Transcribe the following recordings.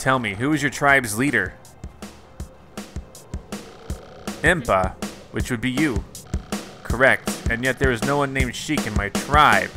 Tell me, who is your tribe's leader? Impa, which would be you. Correct, and yet there is no one named Sheikah in my tribe.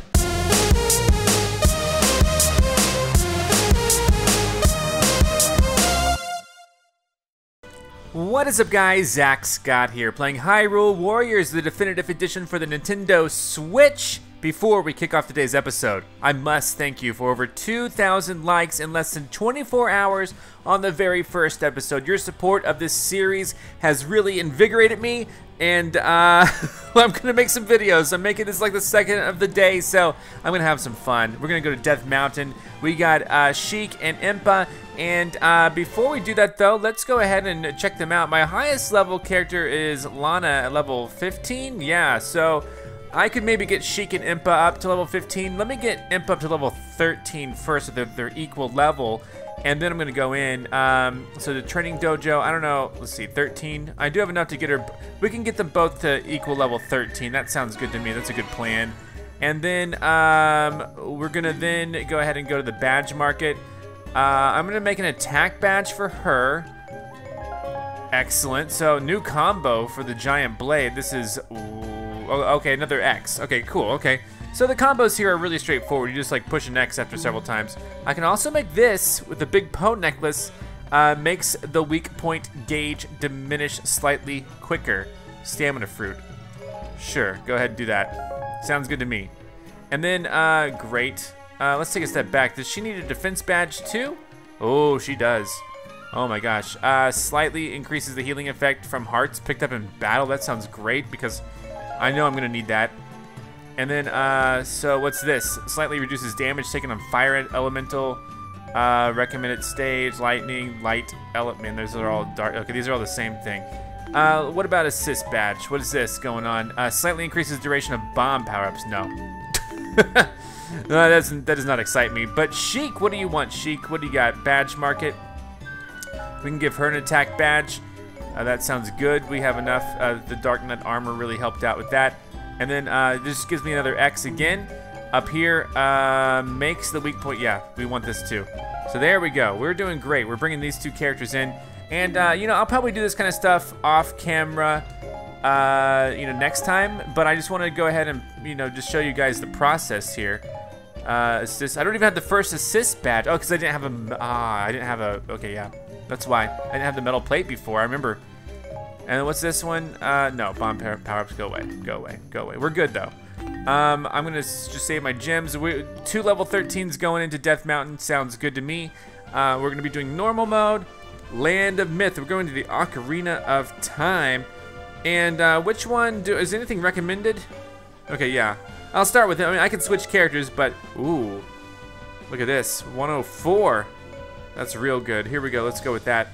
What is up guys, Zach Scott here, playing Hyrule Warriors, the Definitive Edition for the Nintendo Switch. Before we kick off today's episode, I must thank you for over 2,000 likes in less than 24 hours on the very first episode. Your support of this series has really invigorated me, and I'm going to make some videos. I'm making this like the second of the day, so I'm going to have some fun. We're going to go to Death Mountain. We got Sheikah and Impa, and before we do that though, let's go ahead and check them out. My highest level character is Lana at level 15, yeah, so I could maybe get Sheikah and Impa up to level 15. Let me get Impa up to level 13 first, so they're equal level. And then I'm gonna go in. So the training dojo, I don't know, let's see, 13. I do have enough to get her. We can get them both to equal level 13. That sounds good to me, that's a good plan. And then we're gonna then go ahead and go to the badge market. I'm gonna make an attack badge for her. Excellent, so new combo for the giant blade. This is, okay, another X. Okay, cool, okay. So the combos here are really straightforward. You just like push an X after several times. I can also make this with the Big Poe necklace. Makes the weak point gauge diminish slightly quicker. Stamina fruit. Sure, go ahead and do that. Sounds good to me. And then, great. Let's take a step back. Does she need a defense badge too? Oh, she does. Oh my gosh. Slightly increases the healing effect from hearts picked up in battle. That sounds great because I know I'm gonna need that. And then, so what's this? Slightly reduces damage taken on fire elemental, recommended stage, lightning, light element. Those are all dark. Okay, these are all the same thing. What about assist badge? What is this going on? Slightly increases duration of bomb power-ups. No. No, that does not excite me. But Sheikah, what do you want, Sheikah? What do you got? Badge market. We can give her an attack badge. That sounds good. We have enough. The dark nut armor really helped out with that. And then this gives me another X again. Up here, makes the weak point. Yeah, we want this too. So there we go. We're doing great. We're bringing these two characters in. And, you know, I'll probably do this kind of stuff off camera, you know, next time. But I just want to go ahead and, you know, just show you guys the process here. Assist. I don't even have the first assist badge. Oh, because I didn't have a... I didn't have a... Okay, yeah. That's why. I didn't have the metal plate before. I remember. And what's this one? No, bomb power-ups, go away, go away, go away. We're good though. I'm gonna just save my gems. Two level 13s going into Death Mountain, sounds good to me. We're gonna be doing normal mode, Land of Myth. We're going to the Ocarina of Time. And which one, is anything recommended? Okay, yeah. I'll start with it. I mean, I can switch characters, but, ooh. Look at this, 104. That's real good. Here we go, let's go with that.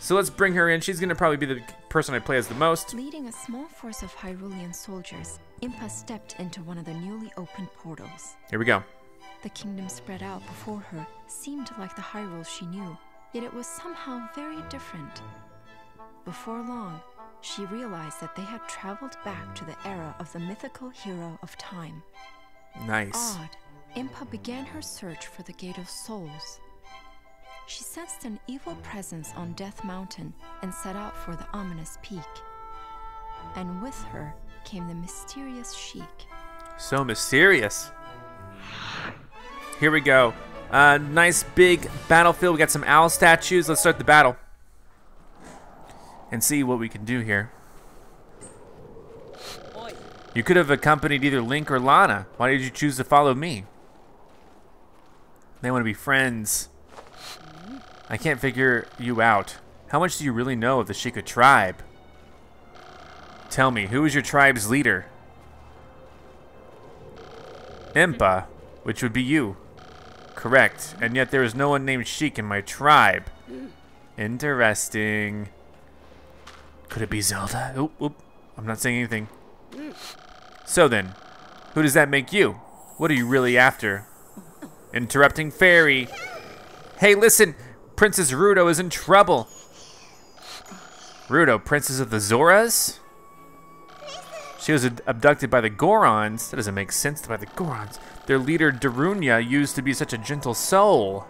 So let's bring her in. She's gonna probably be the person I play as the most. Leading a small force of Hyrulean soldiers, Impa stepped into one of the newly opened portals. Here we go. The kingdom spread out before her seemed like the Hyrule she knew, yet it was somehow very different. Before long, she realized that they had traveled back to the era of the mythical hero of time. Nice. Awed, Impa began her search for the Gate of Souls. She sensed an evil presence on Death Mountain and set out for the ominous peak. And with her came the mysterious Sheikah. So mysterious. Here we go. Nice big battlefield. We got some owl statues. Let's start the battle and see what we can do here. You could have accompanied either Link or Lana. Why did you choose to follow me? They want to be friends. I can't figure you out. How much do you really know of the Sheikah tribe? Tell me, who is your tribe's leader? Impa, which would be you. Correct, and yet there is no one named Sheikah in my tribe. Interesting. Could it be Zelda? Oop, oop. I'm not saying anything. So then, who does that make you? What are you really after? Interrupting fairy. Hey, listen. Princess Ruto is in trouble. Ruto, Princess of the Zoras? She was abducted by the Gorons. That doesn't make sense, by the Gorons. Their leader, Darunia, used to be such a gentle soul.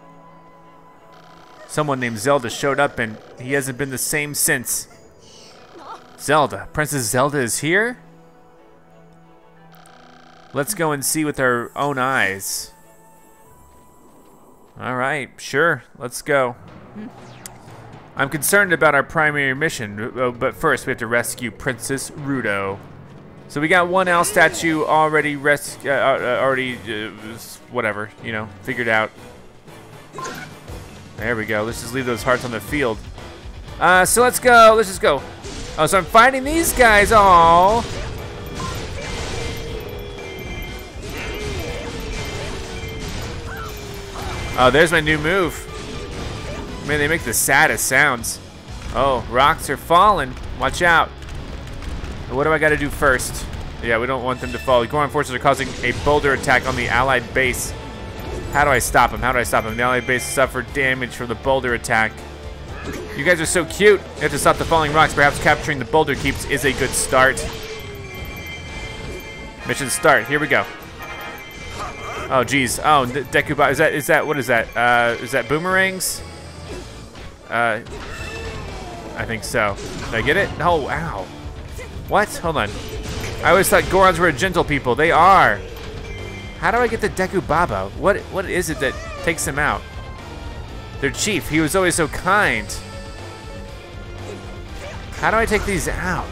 Someone named Zelda showed up and he hasn't been the same since. Zelda, Princess Zelda is here? Let's go and see with our own eyes. All right, sure, let's go. I'm concerned about our primary mission, but first we have to rescue Princess Ruto. So we got one owl statue already whatever, you know, figured out. There we go, let's just leave those hearts on the field. So let's go, let's just go. Oh, so I'm fighting these guys, aww. Oh, there's my new move. Man, they make the saddest sounds. Oh, rocks are falling, watch out. What do I gotta do first? Yeah, we don't want them to fall. The Goron forces are causing a boulder attack on the allied base. How do I stop them? How do I stop them? The allied base suffered damage from the boulder attack. You guys are so cute. You have to stop the falling rocks. Perhaps capturing the boulder keeps is a good start. Mission start. Here we go. Oh, geez. Oh, Deku Baba. Is that, what is that? Is that boomerangs? I think so. Did I get it? Oh, wow. What? Hold on. I always thought Gorons were a gentle people. They are. How do I get the Deku Baba? What is it that takes him out? Their chief, he was always so kind. How do I take these out?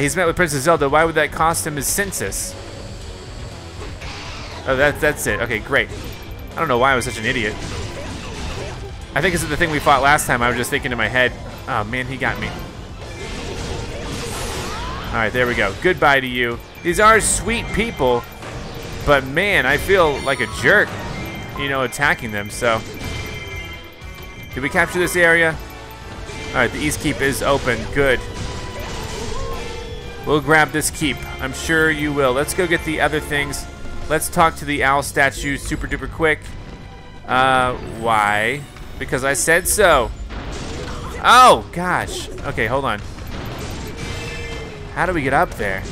He's met with Princess Zelda. Why would that cost him his census? Oh, that's it. Okay, great. I don't know why I was such an idiot. I think it's the thing we fought last time. I was just thinking in my head, oh man, he got me. All right, there we go. Goodbye to you. These are sweet people, but man, I feel like a jerk, you know, attacking them, so. Did we capture this area? All right, the East Keep is open, good. We'll grab this keep, I'm sure you will. Let's go get the other things. Let's talk to the owl statue super duper quick. Why? Because I said so. Oh, gosh. Okay, hold on. How do we get up there?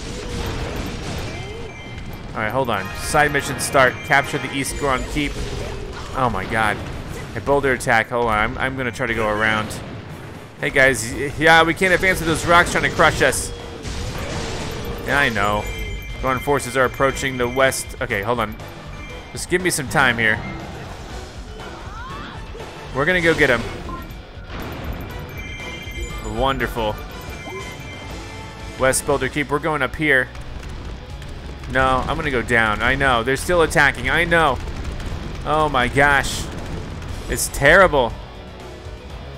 All right, hold on. Side mission start. Capture the East Goron Keep. Oh my God. A boulder attack. Hold on. I'm gonna try to go around. Hey guys. Yeah, we can't advance with those rocks trying to crush us. Yeah, I know. Goron forces are approaching the west. Okay, hold on. Just give me some time here. We're gonna go get him. Wonderful. West Boulder Keep, we're going up here. No, I'm gonna go down. I know, they're still attacking, I know. Oh my gosh. It's terrible.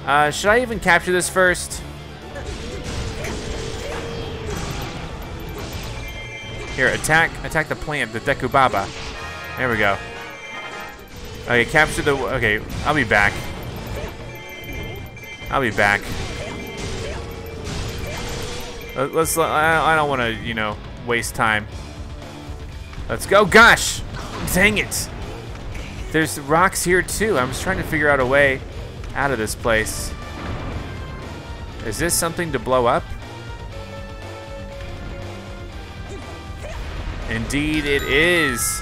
Should I even capture this first? Here, attack the plant, the Deku Baba. There we go. Okay, capture the, okay, I'll be back. I'll be back. Let's, I don't want to, you know, waste time. Let's go, gosh, dang it. There's rocks here too. I'm just trying to figure out a way out of this place. Is this something to blow up? Indeed it is.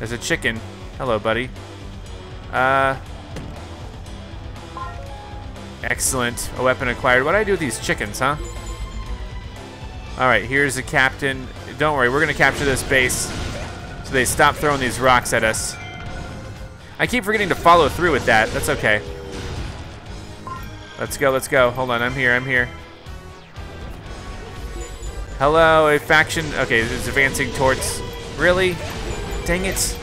There's a chicken. Hello, buddy. Excellent, a weapon acquired. What do I do with these chickens, huh? All right, here's the captain. Don't worry, we're gonna capture this base so they stop throwing these rocks at us. I keep forgetting to follow through with that. That's okay. Let's go, let's go. Hold on, I'm here, I'm here. Hello, a faction. Okay, it's advancing towards. Really? Dang it.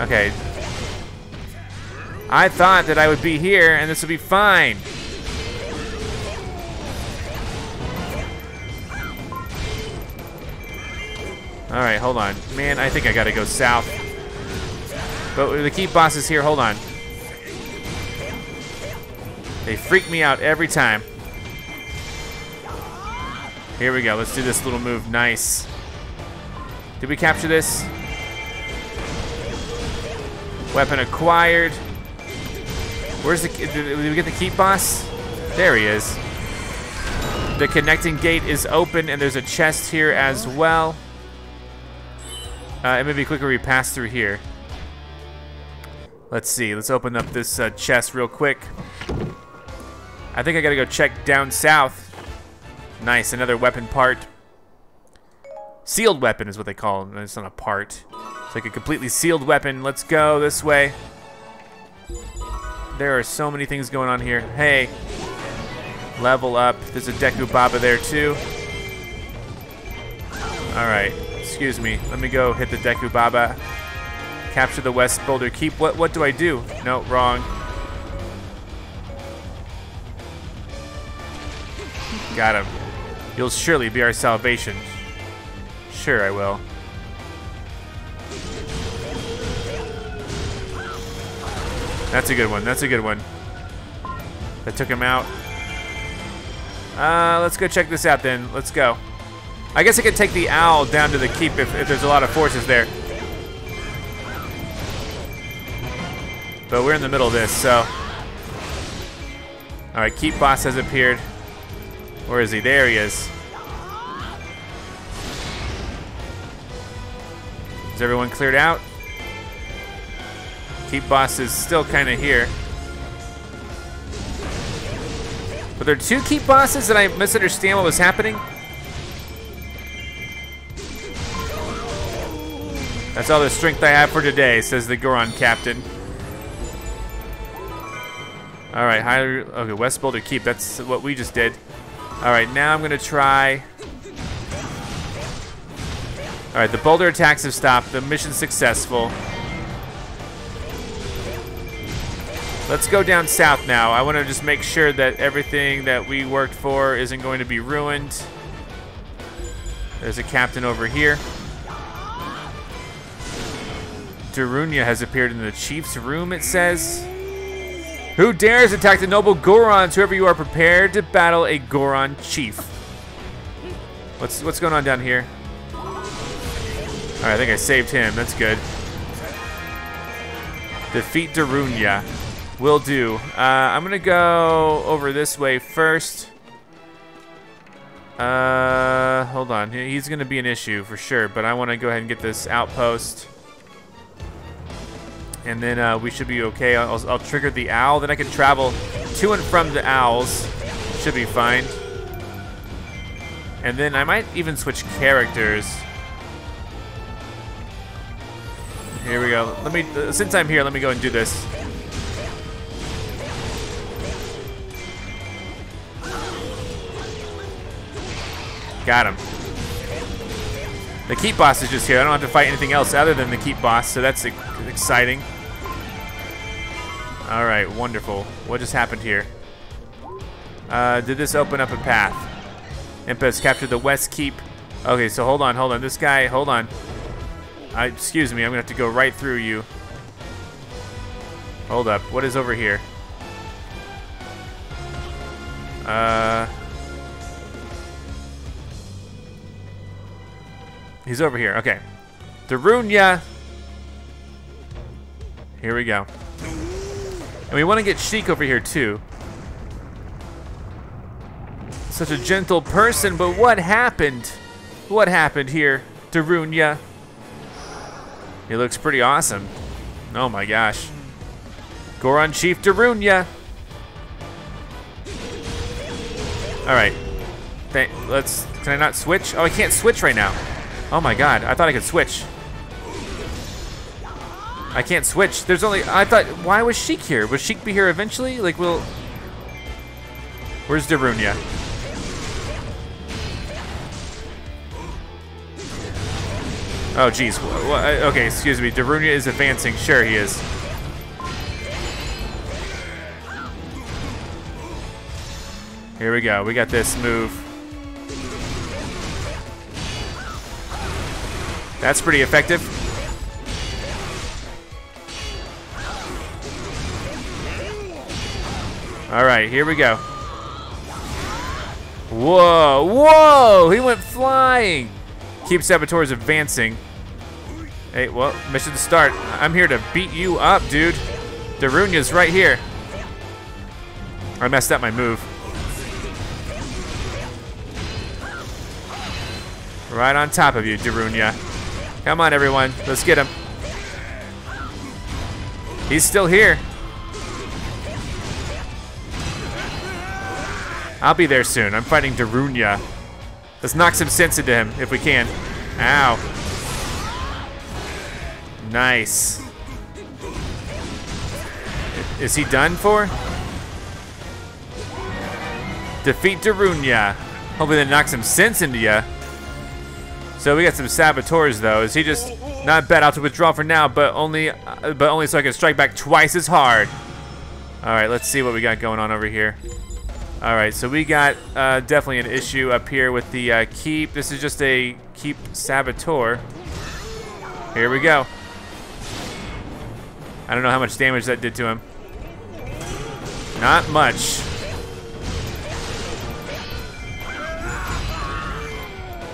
Okay. I thought that I would be here and this would be fine. All right, hold on. Man, I think I gotta go south. But the keep boss is here, hold on. They freak me out every time. Here we go, let's do this little move, nice. Did we capture this? Weapon acquired. Where's the, did we get the keep boss? There he is. The connecting gate is open and there's a chest here as well. It may be quicker we pass through here. Let's see. Let's open up this chest real quick. I think I gotta go check down south. Nice, another weapon part. Sealed weapon is what they call it. It's not a part. It's like a completely sealed weapon. Let's go this way. There are so many things going on here. Hey. Level up. There's a Deku Baba there too. Alright. Excuse me. Let me go hit the Deku Baba. Capture the West Boulder Keep. What do I do? No, wrong. Got him. You'll surely be our salvation. Sure, I will. That's a good one. That's a good one. That took him out. Let's go check this out then. Let's go. I guess I could take the owl down to the keep if there's a lot of forces there. But we're in the middle of this, so. Alright, keep boss has appeared. Where is he? There he is. Is everyone cleared out? Keep boss is still kind of here. Were there two keep bosses that I misunderstand what was happening? That's all the strength I have for today, says the Goron captain. Alright, okay, West Boulder Keep, that's what we just did. Alright, now I'm gonna try. Alright, the boulder attacks have stopped. The mission's successful. Let's go down south now. I want to just make sure that everything that we worked for isn't going to be ruined. There's a captain over here. Darunia has appeared in the chief's room, it says. Who dares attack the noble Gorons? Whoever you are, prepared to battle a Goron chief. What's going on down here? All right, I think I saved him. That's good. Defeat Darunia. Will do. I'm gonna go over this way first. Hold on. He's gonna be an issue for sure, but I want to go ahead and get this outpost. And then we should be okay. I'll trigger the owl. Then I can travel to and from the owls. Should be fine. And then I might even switch characters. Here we go. Let me, since I'm here, let me go and do this. Got him. The keep boss is just here. I don't have to fight anything else other than the keep boss, so that's exciting. All right, wonderful. What just happened here? Did this open up a path? Impas captured the West Keep. Okay, so hold on, hold on. This guy, hold on. Excuse me, I'm gonna have to go right through you. Hold up, what is over here? He's over here, okay. Darunia! Here we go. And we wanna get Sheikah over here too. Such a gentle person, but what happened? What happened here, Darunia? He looks pretty awesome. Oh my gosh. Goron Chief Darunia. All right. Let's, can I not switch? Oh, I can't switch right now. Oh my God, I thought I could switch. I can't switch. There's only, I thought, why was Sheikah here? Will Sheikah be here eventually? Like, we'll, where's Darunia? Oh geez, okay, excuse me. Darunia is advancing, sure he is. Here we go, we got this move. That's pretty effective. All right, here we go. Whoa, whoa, he went flying. Keep Saboteur is advancing. Hey, well, mission to start. I'm here to beat you up, dude. Darunia's right here. I messed up my move. Right on top of you, Darunia. Come on, everyone. Let's get him. He's still here. I'll be there soon. I'm fighting Darunia. Let's knock some sense into him if we can. Ow. Nice. Is he done for? Defeat Darunia. Hopefully that knocks some sense into you. So we got some saboteurs though. Is he just not bad? I'll have to withdraw for now, but only so I can strike back twice as hard. All right, let's see what we got going on over here. All right, so we got definitely an issue up here with the keep. This is just a keep saboteur. Here we go. I don't know how much damage that did to him. Not much.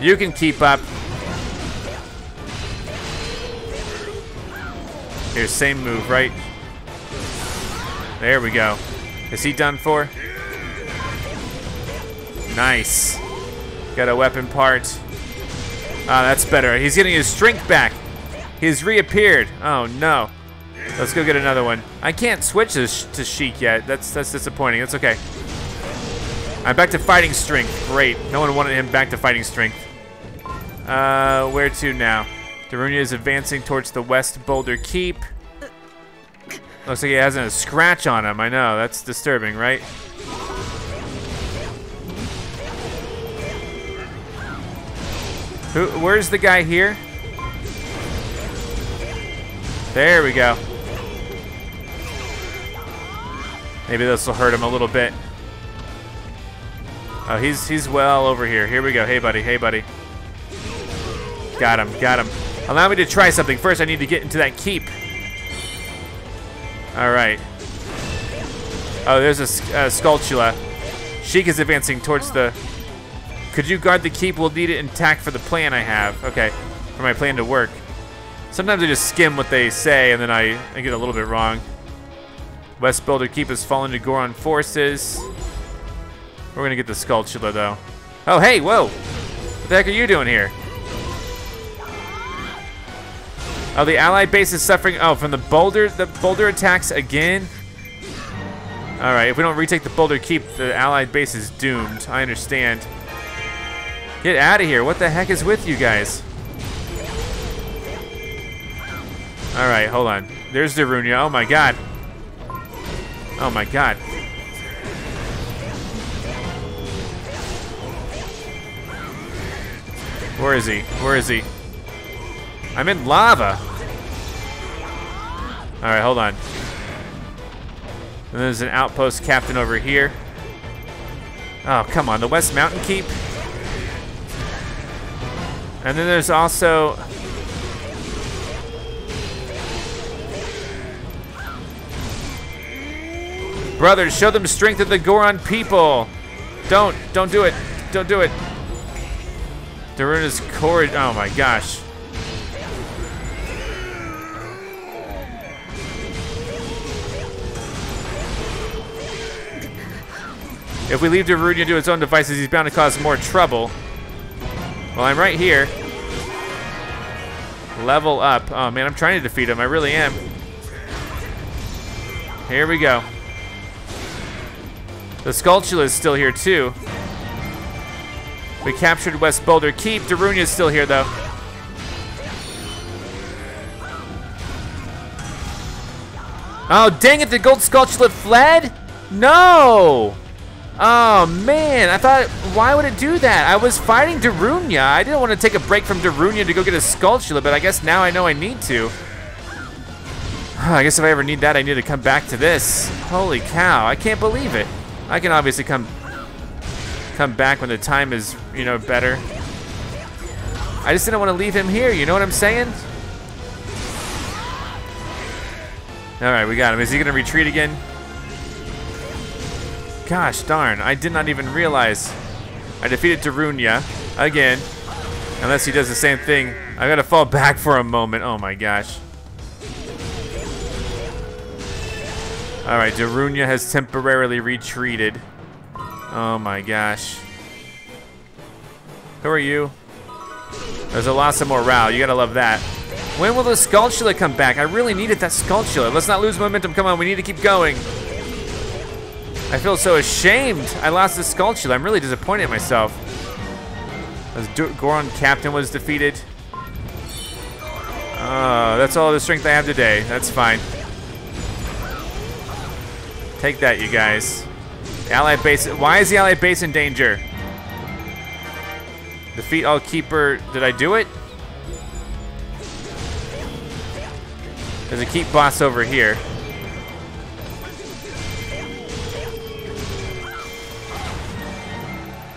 You can keep up. Here, same move, right? There we go. Is he done for? Nice. Got a weapon part. Ah, that's better. He's getting his strength back. He's reappeared. Oh no. Let's go get another one. I can't switch this to Sheik yet. That's disappointing. That's okay. I'm back to fighting strength. Great. No one wanted him back to fighting strength. Where to now? Darunia is advancing towards the West Boulder Keep. Looks like he hasn't a scratch on him. I know, that's disturbing, right? Where's the guy here? There we go. Maybe this will hurt him a little bit. Oh, he's well over here. Here we go. Hey, buddy. Hey, buddy. Got him. Got him. Allow me to try something. First, I need to get into that keep. All right. Oh, there's a Skulltula. Sheikah is advancing towards the... Could you guard the keep? We'll need it intact for the plan I have. Okay, for my plan to work. Sometimes I just skim what they say and then I get a little bit wrong. West Boulder Keep has fallen to Goron forces. We're gonna get the Skulltula though. Oh, hey, whoa. What the heck are you doing here? Oh, the allied base is suffering. Oh, from the boulder attacks again? All right, if we don't retake the Boulder Keep, the allied base is doomed. I understand. Get out of here. What the heck is with you guys? All right, hold on. There's Darunia. Oh my god. Oh my god. Where is he? Where is he? I'm in lava. All right, hold on. And there's an outpost captain over here. Oh, come on. The West Mountain Keep. And then there's also... Brothers, show them strength of the Goron people. Don't do it. Don't do it. Darunia's courage, oh my gosh. If we leave Darunia to his own devices, he's bound to cause more trouble. Well, I'm right here. Level up. Oh man, I'm trying to defeat him. I really am. Here we go. The Skulltula is still here too. We captured West Boulder Keep. Darunia is still here though. Oh dang it, the gold Skulltula fled? No! Oh man, I thought, why would it do that? I was fighting Darunia. I didn't want to take a break from Darunia to go get a Skulltula, but I guess now I know I need to. I guess if I ever need that, I need to come back to this. Holy cow, I can't believe it. I can obviously come back when the time is, you know, better. I just didn't want to leave him here, you know what I'm saying? All right, we got him. Is he gonna retreat again? Gosh darn, I did not even realize. I defeated Darunia again. Unless he does the same thing. I gotta fall back for a moment, oh my gosh. All right, Darunia has temporarily retreated. Oh my gosh. Who are you? There's a lot of morale, you gotta love that. When will the Skulltula come back? I really needed that Skulltula. Let's not lose momentum. Come on, we need to keep going. I feel so ashamed. I lost the Skulltula. I'm really disappointed in myself. As Goron Captain was defeated. That's all the strength I have today. That's fine. Take that, you guys. Allied base. Why is the allied base in danger? Defeat all keeper. Did I do it? There's a keep boss over here.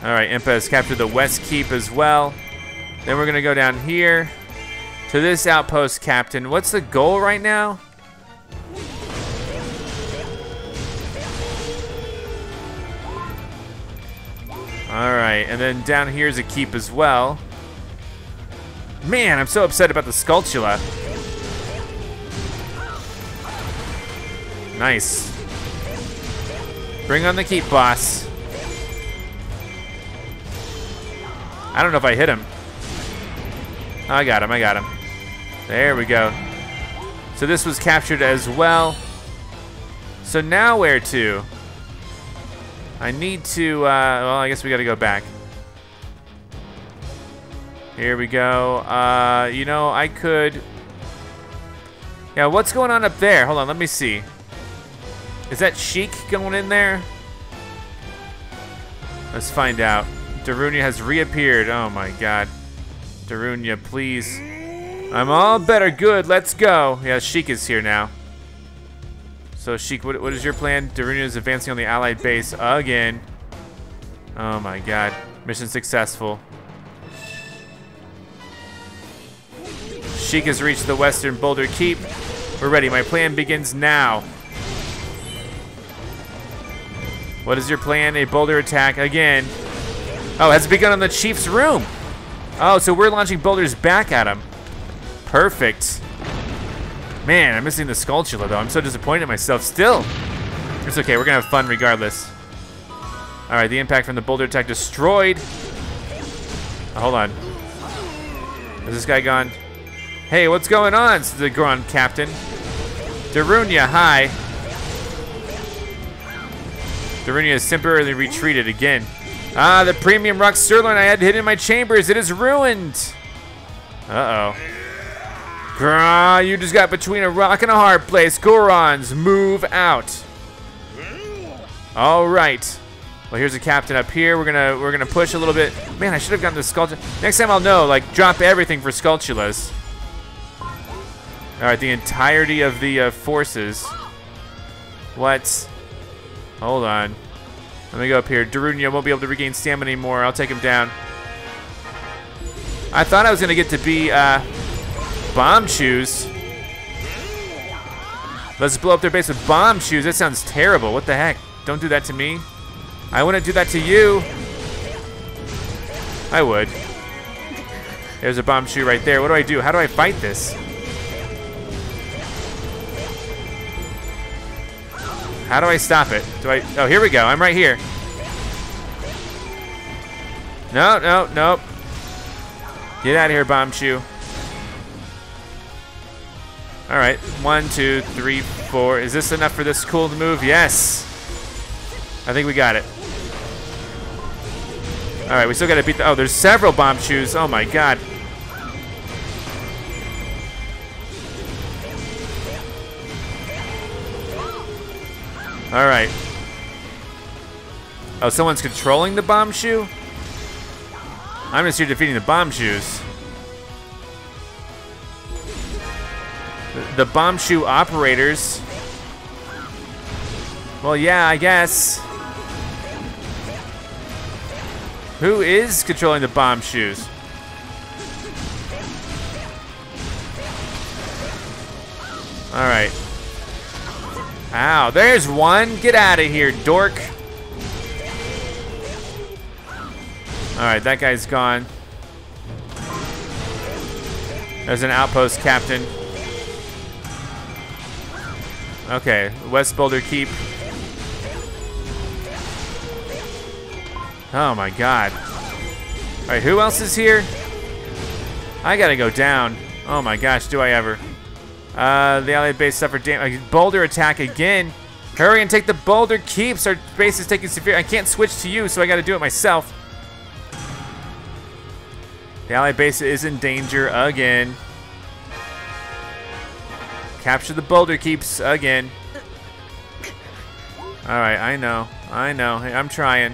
All right, Impa has captured the west keep as well. Then we're gonna go down here to this outpost captain. What's the goal right now? All right, and then down here is a keep as well. Man, I'm so upset about the Skulltula. Nice. Bring on the keep boss. I don't know if I hit him. I got him, I got him. There we go. So this was captured as well. So now where to? I need to, well, I guess we gotta go back. Here we go. You know, I could. Yeah, what's going on up there? Hold on, let me see. Is that Sheikah going in there? Let's find out. Darunia has reappeared. Oh my god. Darunia, please. I'm all better good. Let's go. Yeah, Sheikah is here now. So Sheikah, what is your plan? Darunia is advancing on the allied base again. Oh my god. Mission successful. Sheikah has reached the western boulder keep. We're ready. My plan begins now. What is your plan? A boulder attack again. Oh, has begun on the chief's room. Oh, so we're launching boulders back at him. Perfect. Man, I'm missing the Skulltula though. I'm so disappointed in myself still. It's okay, we're gonna have fun regardless. All right, the impact from the boulder attack destroyed. Oh, hold on. Is this guy gone? Hey, what's going on? It's the Grand Captain. Darunia, hi. Darunia has temporarily retreated again. Ah, the premium rock sirloin I had hidden in my chambers. It is ruined. Uh-oh. Grah, you just got between a rock and a hard place. Gorons, move out. All right. Well, here's the captain up here. We're gonna push a little bit. Man, I should have gotten the Skulltula. Next time I'll know, like, drop everything for Skulltulas. All right, the entirety of the forces. What? Hold on. Let me go up here. Darunia won't be able to regain stamina anymore. I'll take him down. I thought I was gonna get to be Bombchus. Let's blow up their base with Bombchus. That sounds terrible. What the heck? Don't do that to me. I wouldn't do that to you. I would. There's a Bombchu right there. What do I do? How do I fight this? How do I stop it? Do I, oh, here we go, I'm right here. No, no, nope. Get out of here, Bombchu. All right, 1, 2, 3, 4. Is this enough for this cool move? Yes. I think we got it. All right, we still gotta beat the, oh, there's several Bombchus, oh my God. All right. Oh, someone's controlling the Bombchu? I'm just here defeating the Bombchus. The Bombchu operators. Well, yeah, I guess. Who is controlling the Bombchus? All right. Ow, there's one. Get out of here, dork. All right, that guy's gone. There's an outpost captain. Okay, West Boulder Keep. Oh my God. All right, who else is here? I gotta go down. Oh my gosh, do I ever. The allied base suffered damage. Boulder attack again. Hurry and take the boulder keeps. Our base is taking severe. I can't switch to you, so I gotta do it myself. The allied base is in danger again. Capture the boulder keeps again. Alright, I know. Hey, I'm trying.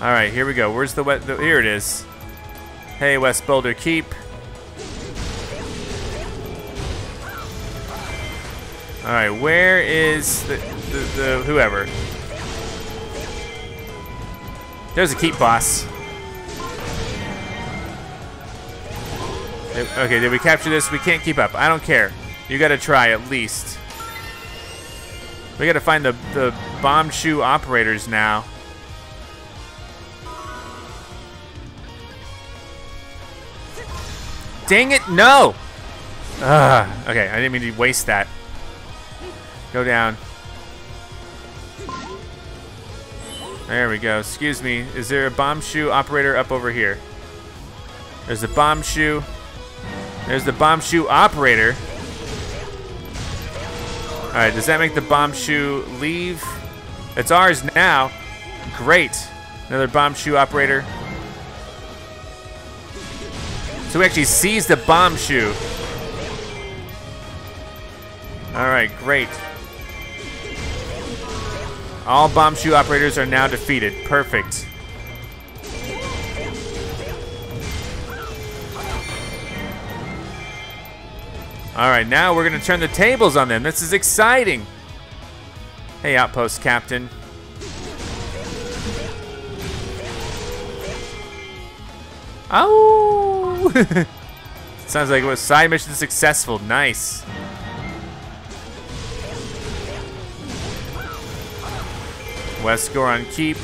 Alright, here we go. Where's the wet? Here it is. Hey, West Boulder Keep. Alright, where is the whoever? There's a keep boss. Okay, did we capture this? We can't keep up. I don't care. You gotta try at least. We gotta find the Bombchu operators now. Dang it, no! Okay, I didn't mean to waste that. Go down. There we go. Excuse me, is there a Bombchu operator up over here? There's a Bombchu. There's the Bombchu operator. All right, does that make the Bombchu leave? It's ours now. Great, another Bombchu operator. So we actually seized the Bombchu. All right, great. All Bombchu operators are now defeated, perfect. All right, now we're gonna turn the tables on them. This is exciting. Hey, Outpost Captain. Oh! Sounds like it was side mission successful. Nice. West Goron Keep.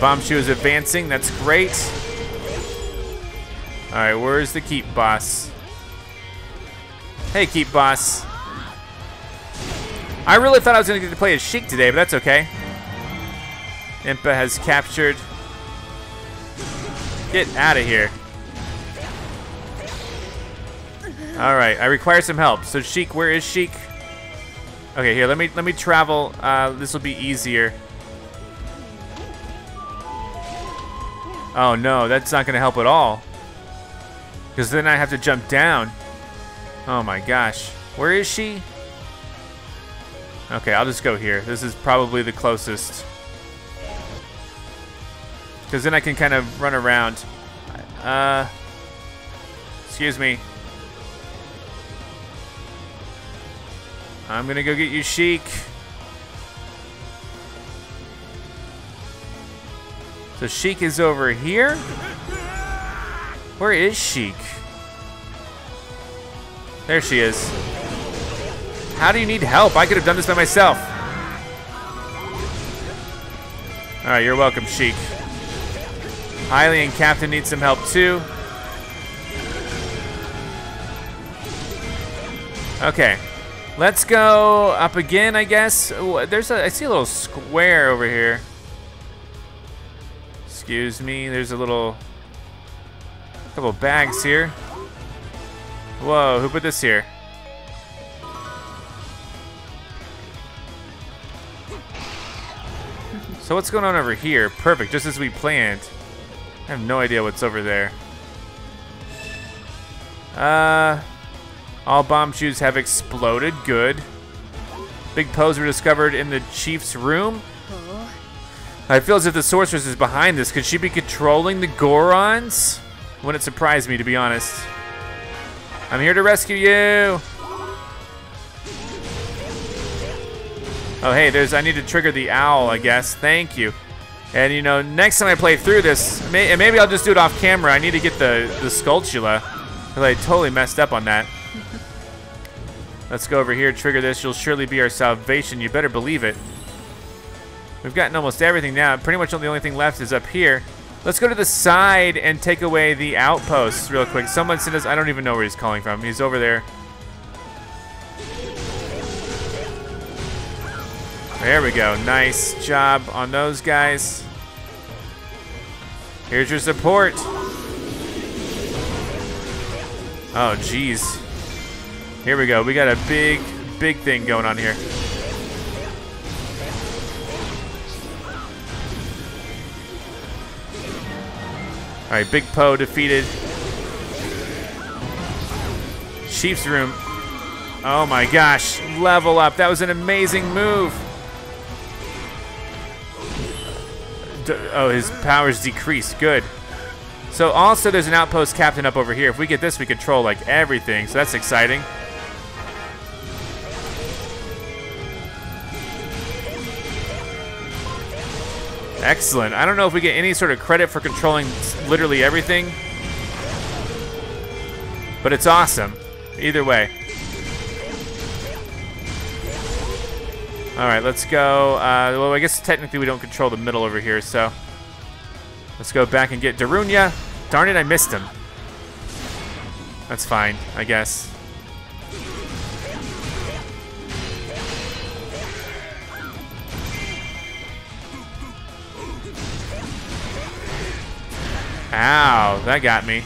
Bombchu is advancing. That's great. All right, where's the keep boss? Hey, keep boss. I really thought I was gonna get to play as Sheikah today, but that's okay. Impa has captured. Get out of here. All right, I require some help. So Sheikah, where is Sheikah? Okay, here, let me travel. This will be easier. Oh no, that's not gonna help at all. Because then I have to jump down. Oh my gosh. Where is she? Okay, I'll just go here. This is probably the closest. Because then I can kind of run around. Excuse me. I'm going to go get you, Sheikah. So Sheikah is over here. Where is Sheikah? There she is. How do you need help? I could have done this by myself. All right, you're welcome, Sheikah. Hylian Captain needs some help too. Okay, let's go up again, I guess. Ooh, I see a little square over here. Excuse me, there's a little couple bags here. Whoa, who put this here? So what's going on over here? Perfect, just as we planned. I have no idea what's over there. All Bombchus have exploded, good. Big Poes were discovered in the chief's room. I feel as if the sorceress is behind this. Could she be controlling the Gorons? Wouldn't surprise me, to be honest. I'm here to rescue you. Oh, hey, I need to trigger the owl, I guess. Thank you. And you know, next time I play through this, and maybe I'll just do it off camera. I need to get the Skulltula, because I totally messed up on that. Let's go over here, trigger this. You'll surely be our salvation. You better believe it. We've gotten almost everything now. Pretty much the only thing left is up here. Let's go to the side and take away the outposts real quick. Someone sent us, I don't even know where he's calling from. He's over there. There we go. Nice job on those guys. Here's your support. Oh, jeez. Here we go. We got a big, big thing going on here. All right, Big Poe defeated. Chief's room. Oh my gosh, level up. That was an amazing move. Oh, his powers decreased, good. So also there's an outpost captain up over here. If we get this, we control like everything, so that's exciting. Excellent. I don't know if we get any sort of credit for controlling literally everything, but it's awesome either way. All right, let's go. Well, I guess technically we don't control the middle over here, so let's go back and get Darunia. Darn it, I missed him. That's fine, I guess. Ow, that got me.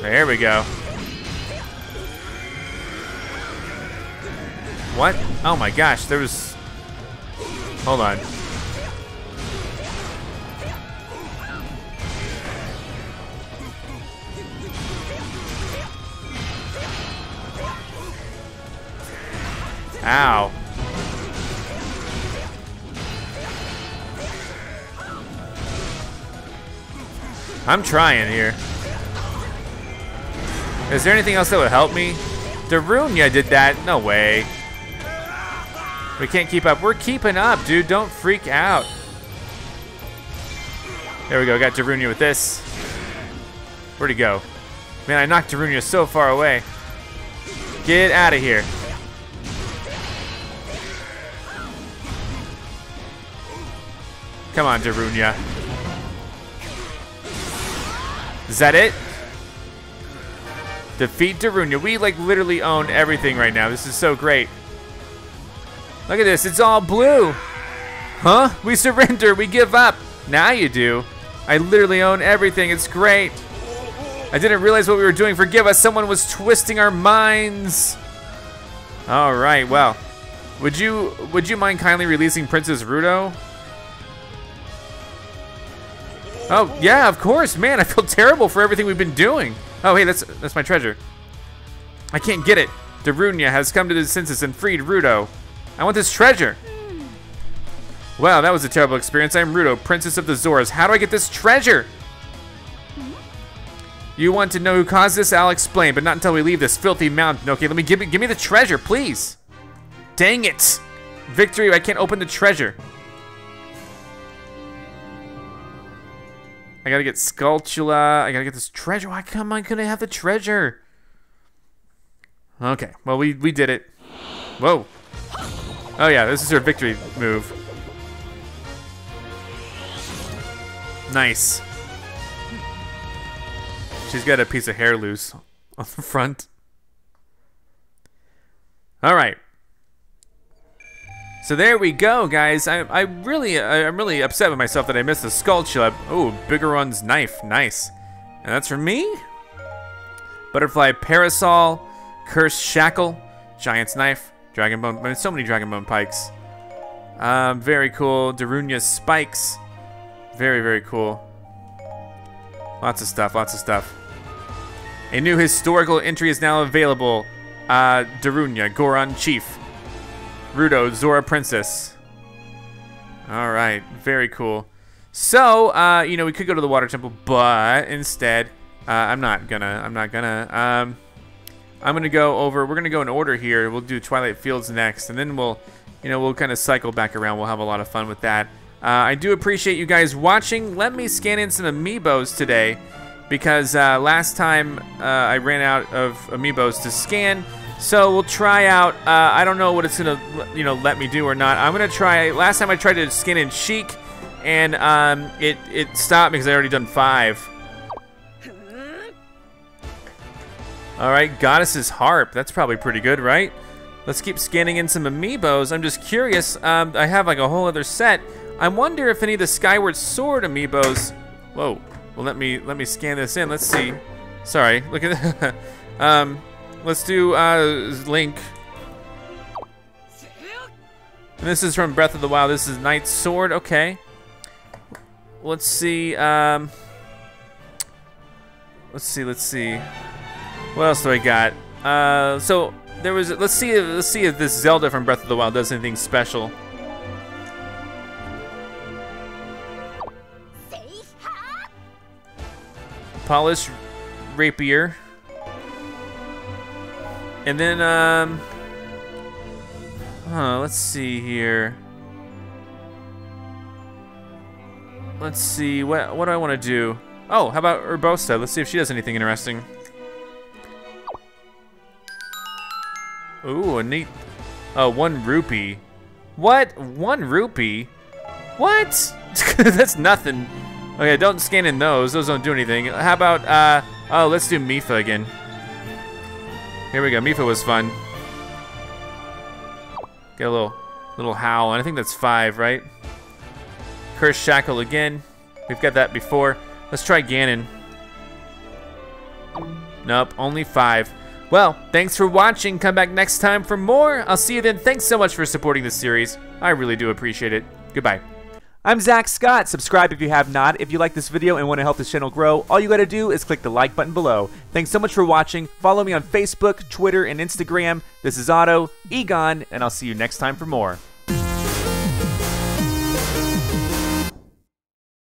There we go. What? Oh my gosh, there was... Hold on. Ow. I'm trying here. Is there anything else that would help me? Darunia did that, no way. We can't keep up. We're keeping up, dude. Don't freak out. There we go. Got Darunia with this. Where'd he go? Man, I knocked Darunia so far away. Get out of here. Come on, Darunia. Is that it? Defeat Darunia. We like literally own everything right now. This is so great. Look at this, it's all blue. Huh? We surrender, we give up. Now you do. I literally own everything, it's great. I didn't realize what we were doing, forgive us. Someone was twisting our minds. All right, well. Would you mind kindly releasing Princess Ruto? Oh, yeah, of course, man. I feel terrible for everything we've been doing. Oh, hey, that's my treasure. I can't get it. Darunia has come to the census and freed Ruto. I want this treasure. Wow, that was a terrible experience. I'm Ruto, Princess of the Zoras. How do I get this treasure? You want to know who caused this? I'll explain, but not until we leave this filthy mountain. Okay, let me give me the treasure, please. Dang it. Victory, I can't open the treasure. I gotta get Skulltula. I gotta get this treasure. Why come I couldn't have the treasure? Okay, well, we did it. Whoa. Oh yeah, this is her victory move. Nice. She's got a piece of hair loose on the front. All right. So there we go, guys. I'm really upset with myself that I missed the Skulltula. Oh, Bigoron's knife, nice. And that's for me. Butterfly Parasol, Cursed Shackle, Giant's Knife. Dragonbone, I mean, so many Dragonbone pikes. Very cool. Darunia spikes. Very, very cool. Lots of stuff, lots of stuff. A new historical entry is now available. Darunia, Goron Chief. Ruto, Zora Princess. All right, very cool. So, you know, we could go to the Water Temple, but instead, I'm not gonna. I'm gonna go over, we're gonna go in order here. We'll do Twilight Fields next, and then we'll kind of cycle back around. We'll have a lot of fun with that. I do appreciate you guys watching. Let me scan in some amiibos today, because last time I ran out of amiibos to scan. So we'll try out, I don't know what it's gonna let me do or not. I'm gonna try, last time I tried to scan in Sheikah, and it stopped because I already done 5. Alright, Goddess's Harp. That's probably pretty good, right? Let's keep scanning in some amiibos. I'm just curious. I have like a whole other set. I wonder if any of the Skyward Sword amiibos... Whoa. Well, let me scan this in. Let's see. Sorry. Look at that. Let's do Link. And this is from Breath of the Wild. This is Knight's Sword. Okay. Let's see. Let's see. What else do I got? So... There was. Let's see if this Zelda from Breath of the Wild does anything special. Polished rapier. And then let's see here. Let's see what do I want to do? Oh, how about Urbosa? Let's see if she does anything interesting. Ooh, a neat, 1 rupee. What, 1 rupee? What? That's nothing. Okay, don't scan in those. Those don't do anything. How about, oh, let's do Mipha again. Here we go, Mipha was fun. Get a little howl, and I think that's 5, right? Cursed Shackle again. We've got that before. Let's try Ganon. Nope, only 5. Well, thanks for watching. Come back next time for more. I'll see you then. Thanks so much for supporting this series. I really do appreciate it. Goodbye. I'm Zach Scott. Subscribe if you have not. If you like this video and want to help this channel grow, all you got to do is click the like button below. Thanks so much for watching. Follow me on Facebook, Twitter, and Instagram. This is Otto, Egon, and I'll see you next time for more.